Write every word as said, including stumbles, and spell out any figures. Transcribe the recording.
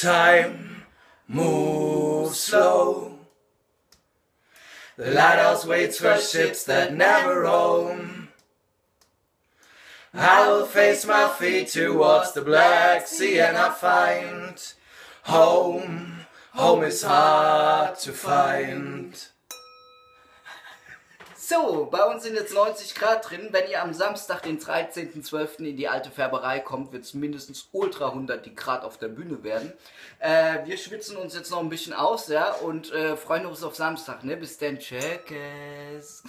time, move slow. The lighthouse waits for ships that never roam. I will face my feet towards the Black Sea and I find home. Home is hard to find. So, bei uns sind jetzt neunzig Grad drin. Wenn ihr am Samstag, den dreizehnten zwölften in die alte Färberei kommt, wird es mindestens ultra hundert die Grad auf der Bühne werden. Äh, wir schwitzen uns jetzt noch ein bisschen aus, ja, und äh, freuen uns auf Samstag, ne? Bis dann, checkers.